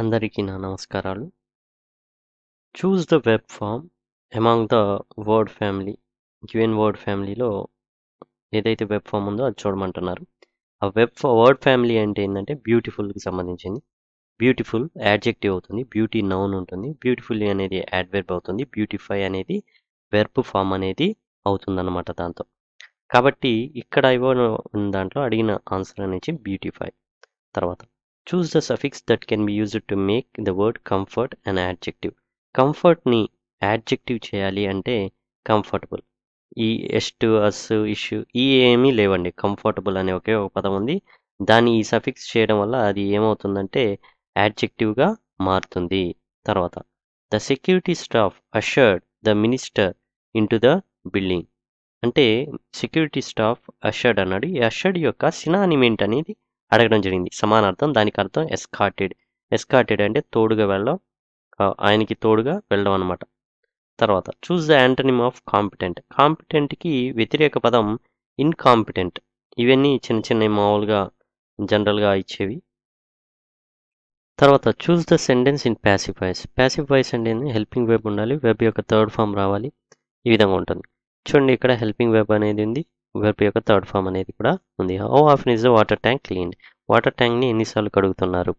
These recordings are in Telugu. అందరికీ నా నమస్కారాలు. Choose the verb form among the word family, given word ఫ్యామిలీలో ఏదైతే వెబ్ ఫామ్ ఉందో అది చూడమంటున్నారు. ఆ వర్డ్ ఫ్యామిలీ అంటే ఏంటంటే బ్యూటిఫుల్కి సంబంధించింది. బ్యూటిఫుల్ యాడ్జెక్టివ్ అవుతుంది, బ్యూటీ నౌన్ ఉంటుంది, బ్యూటిఫుల్ అనేది యాడ్వర్బ్ అవుతుంది, బ్యూటిఫై అనేది వెర్బ్ ఫామ్ అనేది అవుతుందన్నమాట. దాంతో కాబట్టి ఇక్కడ ఇవ్వని దాంట్లో అడిగిన ఆన్సర్ అనేది బ్యూటిఫై. తర్వాత choose the suffix that can be used to make the word comfort an adjective. comfort ni adjective cheyali ante comfortable, ee s to us issue ee emi levandi. comfortable ane oke oka padam undi, dani ee suffix cheyadam valla adi em avutundante adjective ga maarutundi. tarvata the security staff ushered the minister into the building ante security staff ushered anadi, ushered yokka synonym entani అడగడం జరిగింది. సమానార్థం, దానికి అర్థం ఎస్కార్టెడ్. ఎస్కార్టెడ్ అంటే తోడుగా వెళ్ళడం, ఆయనకి తోడుగా వెళ్ళడం అనమాట. తర్వాత choose the antonym of competent. కాంపిటెంట్కి వ్యతిరేక పదం ఇన్కాంపిటెంట్. ఇవన్నీ చిన్న చిన్న మామూలుగా జనరల్గా ఇచ్చేవి. తర్వాత choose the sentence in passive voice. Passive voice అంటే హెల్పింగ్ వెబ్ ఉండాలి, వెబ్ యొక్క థర్డ్ ఫామ్ రావాలి. ఈ విధంగా ఉంటుంది. చూడండి, ఇక్కడ హెల్పింగ్ వెబ్ అనేది ఉంది, వెబ్ యొక్క థర్డ్ ఫామ్ అనేది కూడా ఉంది. How often is the water tank cleaned. Water ట్యాంక్ని ఎన్నిసార్లు కడుగుతున్నారు.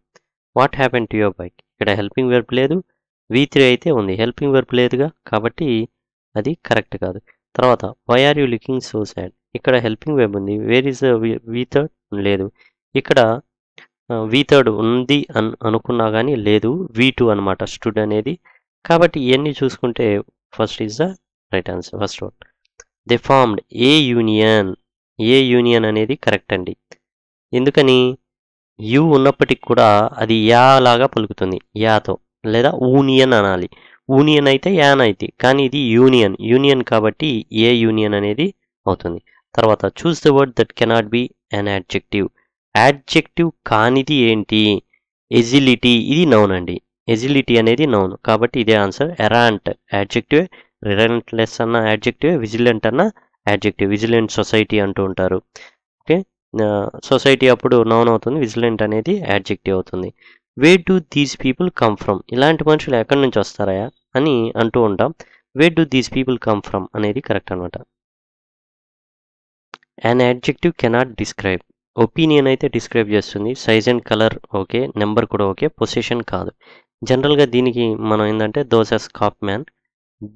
What happen to your bike. ఇక్కడ హెల్పింగ్ వెర్బ్ లేదు, V3 అయితే ఉంది. హెల్పింగ్ వెర్బ్ లేదుగా కాబట్టి అది కరెక్ట్ కాదు. తర్వాత why are you looking so sad. ఇక్కడ హెల్పింగ్ వెర్బ్ ఉంది. వేర్ ఇస్ ద V3 లేదు. ఇక్కడ V3 ఉంది అనుకున్నా కానీ లేదు, V2 అనమాట స్టూడ్ అనేది. కాబట్టి ఇవన్నీ చూసుకుంటే first is the right answer, first one. They formed a union. A union అనేది కరెక్ట్ అండి, ఎందుకని యూ ఉన్నప్పటికి కూడా అది యా లాగా పలుకుతుంది, యాతో. లేదా యూనియన్ అనాలి, యూనియన్ అయితే యాన్ అయితే, కానీ ఇది యూనియన్, యూనియన్ కాబట్టి ఏ యూనియన్ అనేది అవుతుంది. తర్వాత choose the word that cannot be an adjective. Adjective కానిది ఏంటి? ఎజిలిటీ, ఇది నౌన్ అండి. ఎజిలిటీ అనేది నౌన్ కాబట్టి ఇదే ఆన్సర్. ఎరాంట్ యాడ్జెక్టివ్, రిలెంట్లెస్ అన్న యాడ్జెక్టివ్, విజిలెంట్ అన్న యాడ్జెక్టివ్. విజిలెంట్ సొసైటీ అంటూ ఉంటారు. ఓకే, సొసైటీ అప్పుడు నౌన్ అవుతుంది, విజిలెంట్ అనేది యాడ్జెక్టివ్ అవుతుంది. Where do these people come from. ఇలాంటి మనుషులు ఎక్కడి నుంచి వస్తారా అని అంటూ ఉంటాం. Where do these people come from అనేది కరెక్ట్ అనమాట. An adjective cannot describe. Opinion అయితే డిస్క్రైబ్ చేస్తుంది. Size and colour okay, number కూడా ఓకే, పొజిషన్ కాదు. జనరల్గా దీనికి మనం ఏంటంటే దోసెస్ కాప్ మ్యాన్,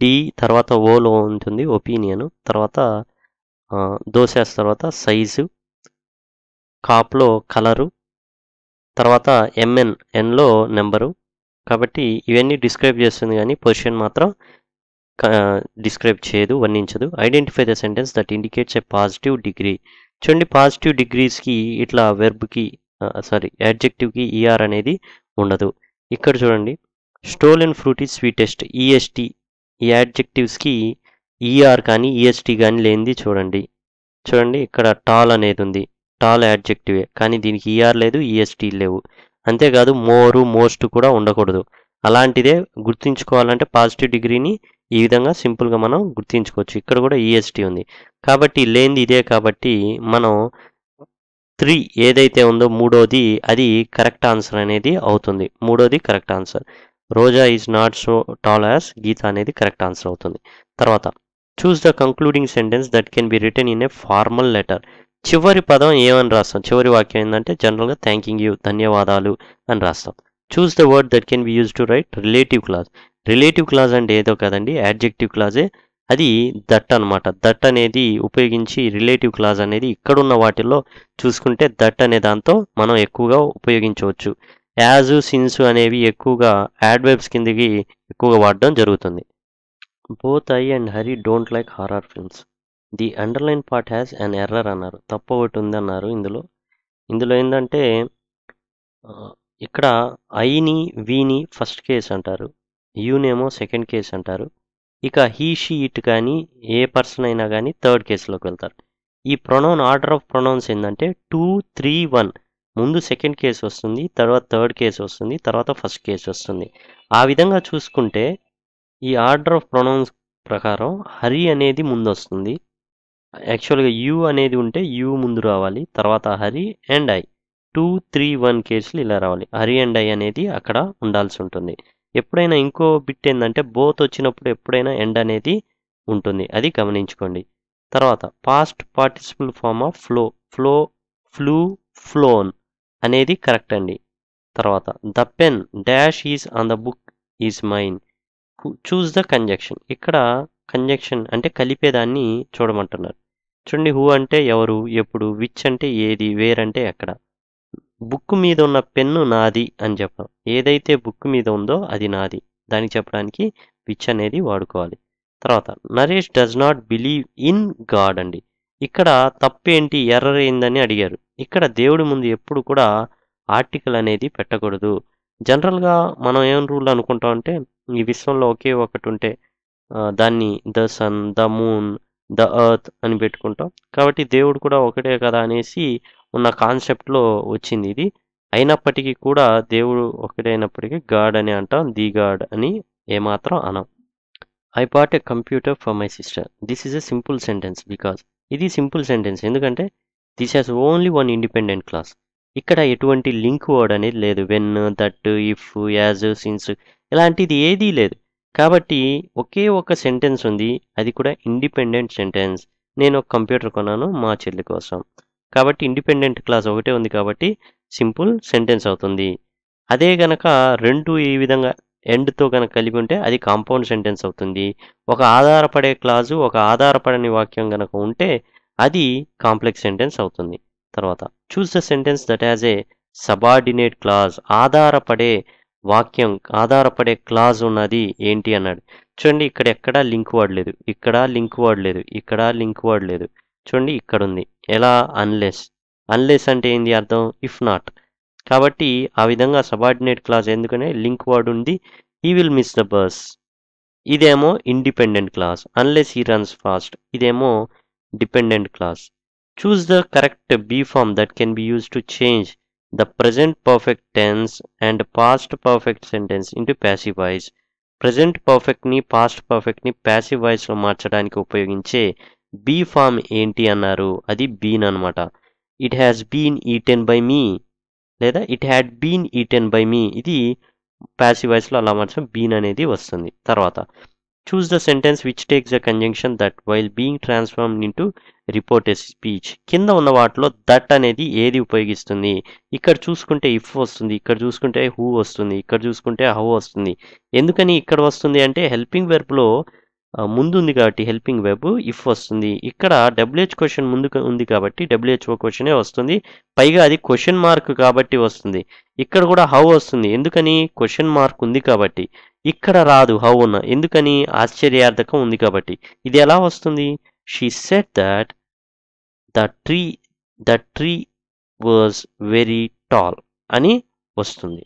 డి తర్వాత ఓలో ఉంటుంది ఒపీనియన్, తర్వాత దోసేస్, తర్వాత సైజు, కాప్లో కలరు, తర్వాత ఎంఎన్, ఎన్లో నెంబరు. కాబట్టి ఇవన్నీ డిస్క్రైబ్ చేస్తుంది కానీ పొజిషన్ మాత్రం డిస్క్రైబ్ చేయదు, వర్ణించదు. Identify the sentence that indicates a positive degree. చూడండి, పాజిటివ్ డిగ్రీస్కి ఇట్లా వెర్బ్కి యాడ్జెక్టివ్కి ఈఆర్ అనేది ఉండదు. ఇక్కడ చూడండి, stolen fruit is sweetest. EST, ఈ యాడ్జెక్టివ్స్కి ఈఆర్ కానీ ఈఎస్టీ కానీ లేనిది చూడండి. చూడండి, ఇక్కడ టాల్ అనేది ఉంది, టాల్ యాడ్జెక్టివే కానీ దీనికి ఈఆర్ లేదు, ఈఎస్టీ లేవు. అంతేకాదు మోరు, మోస్ట్ కూడా ఉండకూడదు. అలాంటిదే గుర్తుంచుకోవాలంటే పాజిటివ్ డిగ్రీని ఈ విధంగా సింపుల్గా మనం గుర్తించుకోవచ్చు. ఇక్కడ కూడా ఈఎస్టీ ఉంది కాబట్టి లేనిది ఇదే, కాబట్టి మనం 3 ఏదైతే ఉందో మూడోది అది కరెక్ట్ ఆన్సర్ అనేది అవుతుంది. మూడోది correct answer. Roja is not so tall as గీత అనేది కరెక్ట్ ఆన్సర్ అవుతుంది. తర్వాత choose the concluding sentence that can be return in a formal letter. చివరి పదం ఏమని రాస్తాం, చివరి వాక్యం ఏంటంటే జనరల్గా థ్యాంకింగ్ యూ, ధన్యవాదాలు అని రాస్తాం. Choose the word that can be use to write relative clause. Relative clause అంటే ఏదో కదండి, యాడ్జెక్టివ్ క్లాజే, అది దట్ అనమాట. దట్ అనేది ఉపయోగించి రిలేటివ్ క్లాజ్ అనేది ఇక్కడున్న వాటిల్లో చూసుకుంటే దట్ అనే దాంతో మనం ఎక్కువగా ఉపయోగించవచ్చు. యాజు, సిన్స్ అనేవి ఎక్కువగా యాడ్వర్బ్స్ కిందకి ఎక్కువగా వాడడం జరుగుతుంది. Both I and Hari don't like horror films. The underline part has an error అన్నారు, తప్పు ఒకటి ఉంది అన్నారు. ఇందులో ఏంటంటే ఇక్కడ ఐని వీని ఫస్ట్ కేస్ అంటారు, యూనేమో సెకండ్ కేస్ అంటారు. ఇక హీ, షీ, ఇట్ కానీ ఏ పర్సన్ అయినా కానీ థర్డ్ కేసులోకి వెళ్తారు. ఈ ప్రొనౌన్, ఆర్డర్ ఆఫ్ ప్రొనౌన్స్ ఏంటంటే 2, 3, 1. ముందు సెకండ్ కేసు వస్తుంది, తర్వాత థర్డ్ కేసు వస్తుంది, తర్వాత ఫస్ట్ కేసు వస్తుంది. ఆ విధంగా చూసుకుంటే ఈ ఆర్డర్ ఆఫ్ ప్రొనౌన్స్ ప్రకారం హరి అనేది ముందు వస్తుంది. యాక్చువల్గా యూ అనేది ఉంటే యూ ముందు రావాలి, తర్వాత హరి అండ్ ఐ. 2, 3, 1 కేసులు ఇలా రావాలి. హరి అండ్ ఐ అనేది అక్కడ ఉండాల్సి ఉంటుంది. ఎప్పుడైనా ఇంకో బిట్ ఏంటంటే బోత్ వచ్చినప్పుడు ఎప్పుడైనా ఎండ్ అనేది ఉంటుంది, అది గమనించుకోండి. తర్వాత past participle form of flow, flow, flew, flown అనేది కరెక్ట్ అండి. తర్వాత the pen dash is on the book is mine, choose the conjunction. ఇక్కడ కంజక్షన్ అంటే కలిపేదాన్ని చూడమంటున్నారు. చూడండి, హూ అంటే ఎవరు, ఎప్పుడు, విచ్ అంటే ఏది, వేర్ అంటే ఎక్కడ. బుక్ మీద ఉన్న పెన్ను నాది అని చెప్పడం, ఏదైతే బుక్ మీద ఉందో అది నాది, దానికి చెప్పడానికి విచ్ అనేది వాడుకోవాలి. తర్వాత Naresh does not believe in God అండి. ఇక్కడ తప్పేంటి, ఎర్రర్ ఏందని అడిగారు. ఇక్కడ దేవుడి ముందు ఎప్పుడు కూడా ఆర్టికల్ అనేది పెట్టకూడదు. జనరల్గా మనం ఏం రూల్ అనుకుంటామంటే, ఈ విశ్వంలో ఒకే ఒకటి ఉంటే దాన్ని the sun, the moon, the earth అని పెట్టుకుంటాం. కాబట్టి దేవుడు కూడా ఒకటే కదా అనేసి ఉన్న కాన్సెప్ట్లో వచ్చింది ఇది. అయినప్పటికీ కూడా దేవుడు ఒకటే అయినప్పటికీ గాడ్ అని అంటాం, ది గాడ్ అని ఏమాత్రం అనం. I bought a computer for my sister, this is a simple sentence because, ఇది సింపుల్ సెంటెన్స్ ఎందుకంటే this has only one independent clause. ఇక్కడ ఎటువంటి లింక్ వర్డ్ అనేది లేదు, when, that, if, as, since ఇలాంటిది ఏదీ లేదు. కాబట్టి ఒకే ఒక సెంటెన్స్ ఉంది, అది కూడా ఇండిపెండెంట్ సెంటెన్స్. నేను ఒక కంప్యూటర్ కొన్నాను మా చెల్లి కోసం, కాబట్టి ఇండిపెండెంట్ క్లాస్ ఒకటే ఉంది కాబట్టి సింపుల్ సెంటెన్స్ అవుతుంది. అదే గనక రెండు ఈ విధంగా ఎండ్తో కనుక కలిపి ఉంటే అది కాంపౌండ్ సెంటెన్స్ అవుతుంది. ఒక ఆధారపడే క్లాజు, ఒక ఆధారపడని వాక్యం కనుక ఉంటే అది కాంప్లెక్స్ సెంటెన్స్ అవుతుంది. తర్వాత choose the sentence that has a subordinate clause, ఆధారపడే వాక్యం, ఆధారపడే క్లాజ్ ఉన్నది ఏంటి అన్నాడు. చూడండి, ఇక్కడ ఎక్కడా లింక్ వర్డ్ లేదు, ఇక్కడ లింక్ వర్డ్ లేదు, ఇక్కడ లింక్ వర్డ్ లేదు. చూడండి, ఇక్కడ ఉంది. ఎలా, అన్లెస్. అన్లెస్ అంటే ఏంది అర్థం, ఇఫ్ నాట్. కాబట్టి ఆ విధంగా సబార్డినేట్ క్లాజ్, ఎందుకనే లింక్ వర్డ్ ఉంది, he will miss the bus. ఇదేమో independent clause, unless he runs fast. ఇదేమో dependent clause. Choose the correct be form that can be use to change the present perfect tense and past perfect sentence into passive voice. Present పర్ఫెక్ట్ని, పాస్ట్ పర్ఫెక్ట్ని ప్యాసివ్ వాయిస్లో మార్చడానికి ఉపయోగించే బీ ఫామ్ ఏంటి అన్నారు, అది బీన్ అనమాట. It has been eaten by me, లేదా it had been eaten by me. ఇది ప్యాసివ్ వాయిస్లో అలా మార్చడం బీన్ అనేది వస్తుంది. తర్వాత choose the sentence which takes the conjunction that while being transformed into reported speech. కింద ఉన్న వాటిలో దట్ అనేది ఏది ఉపయోగిస్తుంది. ఇక్కడ చూసుకుంటే ఇఫ్ వస్తుంది, ఇక్కడ చూసుకుంటే హూ వస్తుంది, ఇక్కడ చూసుకుంటే హౌ వస్తుంది. ఎందుకని ఇక్కడ వస్తుంది అంటే హెల్పింగ్ వెర్బ్లో ముందుంది కాబట్టి హెల్పింగ్ వెర్బ్ ఇఫ్ వస్తుంది. ఇక్కడ డబ్ల్యూహెచ్ క్వశ్చన్ ముందు ఉంది కాబట్టి డబ్ల్యూహెచ్ఓ క్వశ్చనే వస్తుంది, పైగా అది క్వశ్చన్ మార్క్ కాబట్టి వస్తుంది. ఇక్కడ కూడా హౌ వస్తుంది, ఎందుకని క్వశ్చన్ మార్క్ ఉంది కాబట్టి. ఇక్కడ రాదు హౌ ఉన్న, ఎందుకని ఆశ్చర్యార్థకం ఉంది కాబట్టి. ఇది ఎలా వస్తుంది, she said that the tree was very tall అని వస్తుంది.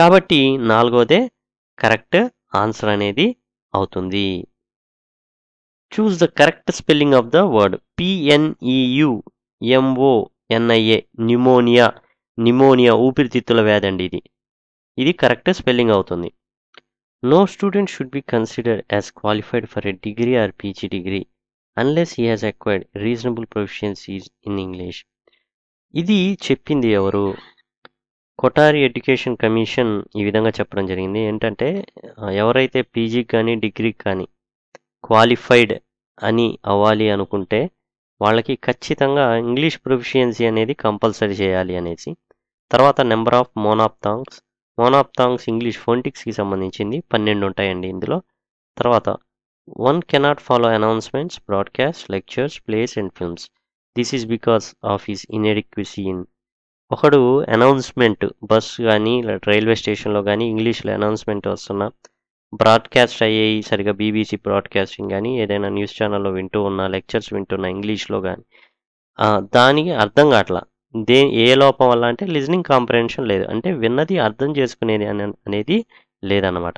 కాబట్టి 4వదే కరెక్ట్ ఆన్సర్ అనేది అవుతుంది. Choose the correct spelling of the word PNEUMONIA, pneumonia. Pneumonia ఊపిరితిత్తుల వ్యాధి అండి, ఇది కరెక్ట్ స్పెల్లింగ్ అవుతుంది. No student should be considered as qualified for a degree or PG degree unless he has acquired reasonable proficiencies in English. ఇది చెప్పింది ఎవరు, కొటారి ఎడ్యుకేషన్ కమిషన్ ఈ విధంగా చెప్పడం జరిగింది. ఏంటంటే ఎవరైతే పీజీకి కానీ డిగ్రీకి కానీ క్వాలిఫైడ్ అని అవ్వాలి అనుకుంటే వాళ్ళకి ఖచ్చితంగా ఇంగ్లీష్ ప్రొఫిషియన్సీ అనేది కంపల్సరీ చేయాలి అనేసి. తర్వాత నెంబర్ ఆఫ్ మోనాప్థాంగ్స్, ఇంగ్లీష్ ఫోనెటిక్స్కి సంబంధించింది 12 ఉంటాయండి ఇందులో. తర్వాత one cannot follow announcements, broadcast, lectures, plays and films. This is because of his inadequacy in. ఒకడు అనౌన్స్మెంట్ బస్ కానీ రైల్వే స్టేషన్లో కానీ ఇంగ్లీష్లో అనౌన్స్మెంట్ వస్తున్నా, బ్రాడ్కాస్ట్ అయ్యేవి సరిగా BBC బ్రాడ్కాస్టింగ్ కానీ ఏదైనా న్యూస్ ఛానల్లో వింటూ ఉన్న, లెక్చర్స్ వింటున్నా ఇంగ్లీష్లో కానీ, దానికి అర్థం కావట్లా. ఏ లోపం వల్ల అంటే లిజనింగ్ కాంప్రహెన్షన్ లేదు, అంటే విన్నది అర్థం చేసుకునేది అనేది లేదన్నమాట.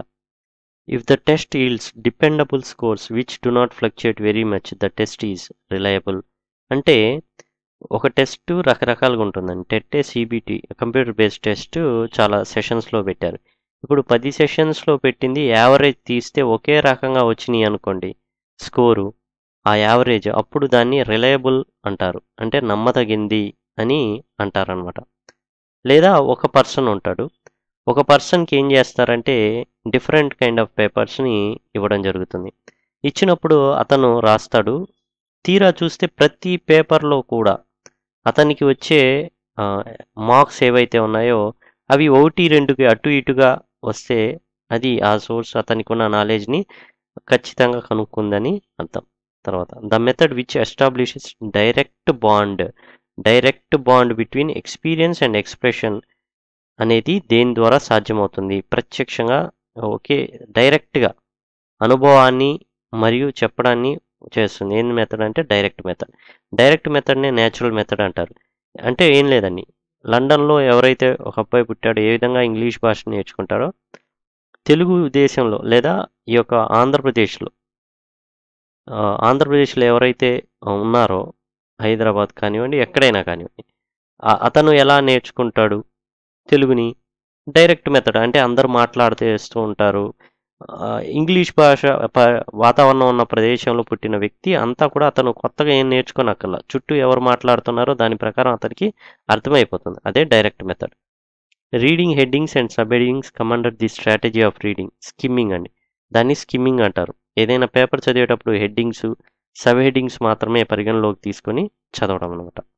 If the test yields dependable scores which do not fluctuate very much the test is reliable. అంటే ఒక టెస్ట్ రకరకాలుగా ఉంటుందండి. టెట్టే, CBT కంప్యూటర్ బేస్డ్ టెస్ట్ చాలా సెషన్స్లో పెట్టారు. ఇప్పుడు 10 సెషన్స్లో పెట్టింది యావరేజ్ తీస్తే ఒకే రకంగా వచ్చినాయి అనుకోండి స్కోరు, ఆ యావరేజ్, అప్పుడు దాన్ని రిలయబుల్ అంటారు, అంటే నమ్మదగింది అని అంటారనమాట. లేదా ఒక పర్సన్ ఉంటాడు, ఒక పర్సన్కి ఏం చేస్తారంటే డిఫరెంట్ కైండ్ ఆఫ్ పేపర్స్ని ఇవ్వడం జరుగుతుంది. ఇచ్చినప్పుడు అతను రాస్తాడు, తీరా చూస్తే ప్రతి పేపర్లో కూడా అతనికి వచ్చే మార్క్స్ ఏవైతే ఉన్నాయో అవి ఒకటి రెండుకి అటు ఇటుగా వస్తే అది ఆ సోర్స్ అతనికి ఉన్న నాలెడ్జ్ని ఖచ్చితంగా కనుక్కుందని అర్థం. తర్వాత the method which establishes direct bond between experience and expression అనేది దేని ద్వారా సాధ్యమవుతుంది? ప్రత్యక్షంగా, ఓకే, డైరెక్ట్గా అనుభవాన్ని మరియు చెప్పడాన్ని చేస్తుంది. ఏం మెథడ్ అంటే డైరెక్ట్ మెథడ్నే న్యాచురల్ మెథడ్ అంటారు. అంటే ఏం లేదండి, లండన్లో ఎవరైతే ఒక అబ్బాయి పుట్టాడో ఏ విధంగా ఇంగ్లీష్ భాషను నేర్చుకుంటారో తెలుగు దేశంలో లేదా ఈ యొక్క ఆంధ్రప్రదేశ్లో ఎవరైతే ఉన్నారో, హైదరాబాద్ కానివ్వండి, ఎక్కడైనా కానివ్వండి, అతను ఎలా నేర్చుకుంటాడు తెలుగుని? డైరెక్ట్ మెథడ్ అంటే అందరూ మాట్లాడుతూ ఉంటారు. ఇంగ్లీష్ భాష వాతావరణం ఉన్న ప్రదేశంలో పుట్టిన వ్యక్తి అంతా కూడా అతను కొత్తగా ఏం నేర్చుకోనక్కర్లా, చుట్టూ ఎవరు మాట్లాడుతున్నారో దాని ప్రకారం అతనికి అర్థమైపోతుంది. అదే direct method. Reading headings and sub headings commander the strategy of reading. Skimming అండి, దాన్ని స్కిమ్మింగ్ అంటారు. ఏదైనా పేపర్ చదివేటప్పుడు హెడ్డింగ్స్, సబ్ హెడ్డింగ్స్ మాత్రమే పరిగణలోకి తీసుకొని చదవడం అనమాట.